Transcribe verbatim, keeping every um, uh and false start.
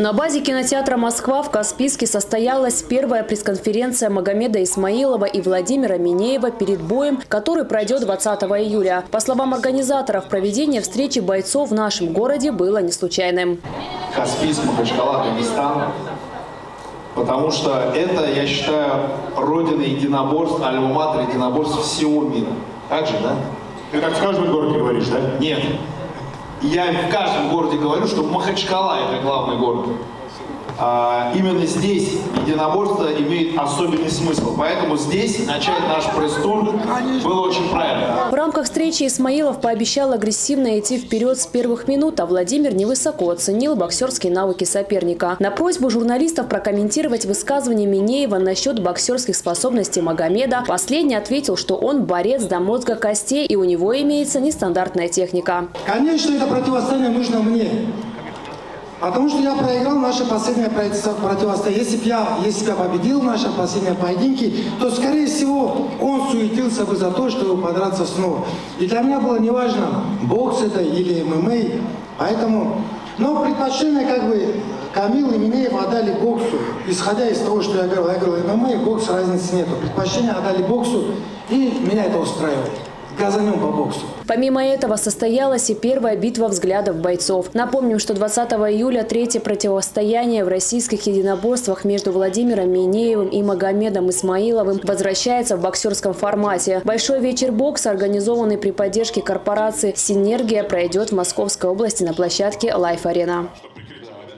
На базе кинотеатра «Москва» в Каспийске состоялась первая пресс-конференция Магомеда Исмаилова и Владимира Минеева перед боем, который пройдет двадцатого июля. По словам организаторов, проведение встречи бойцов в нашем городе было не случайным. Каспийск, Махачкала, Дагестан. Потому что это, я считаю, родина единоборств, альма-матер единоборств всего мира. Так же, да? Ты так в каждом городе говоришь, да? Нет. Я в каждом городе говорю, что Махачкала – это главный город. А именно здесь единоборство имеет особенный смысл. Поэтому здесь начать наш пресс-тур было очень правильно. В рамках встречи Исмаилов пообещал агрессивно идти вперед с первых минут, а Владимир невысоко оценил боксерские навыки соперника. На просьбу журналистов прокомментировать высказывание Минеева насчет боксерских способностей Магомеда, последний ответил, что он борец до мозга костей и у него имеется нестандартная техника. Конечно, это противостояние нужно мне. Потому что я проиграл наше последнее противостояние. Если бы я, если я победил в нашем последнем поединке, то, скорее всего, он суетился бы за то, чтобы подраться снова. И для меня было неважно, бокс это или эм эм а. Поэтому... Но предпочтение, как бы, Камил и Минеев отдали боксу. Исходя из того, что я говорил, я говорил, эм эм а и бокс разницы нету. Предпочтение отдали боксу, и меня это устраивает. Газанем по боксу. Помимо этого состоялась и первая битва взглядов бойцов. Напомним, что двадцатого июля третье противостояние в российских единоборствах между Владимиром Минеевым и Магомедом Исмаиловым возвращается в боксерском формате. Большой вечер бокса, организованный при поддержке корпорации «Синергия», пройдет в Московской области на площадке «Лайф-Арена».